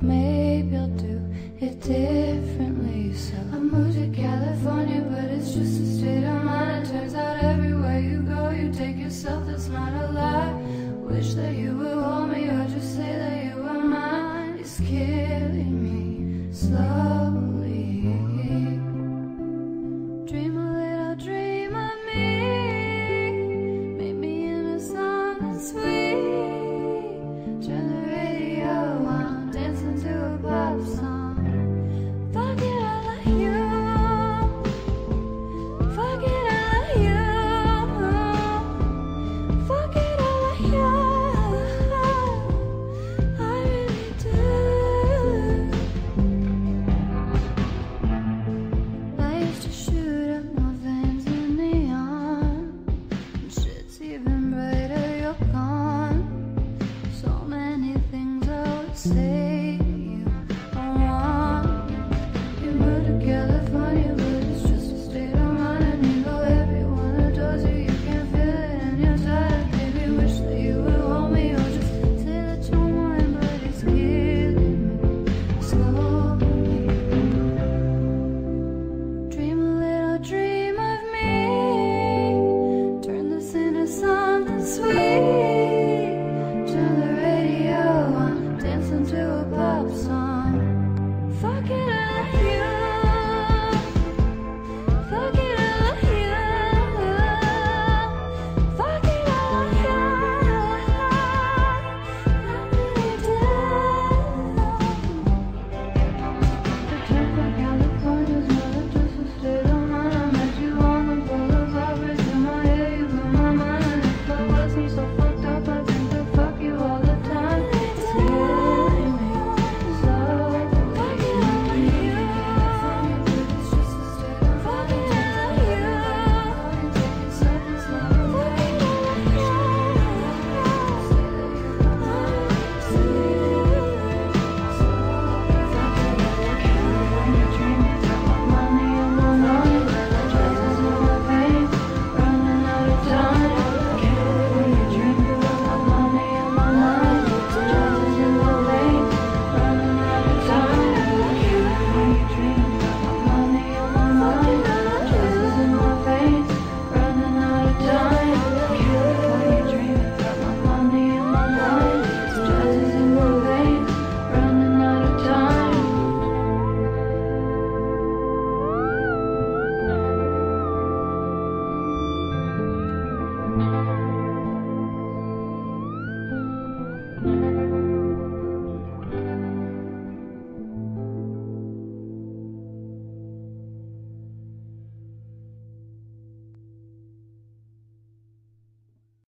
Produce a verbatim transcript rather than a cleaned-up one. Maybe I'll do it differently, so I'm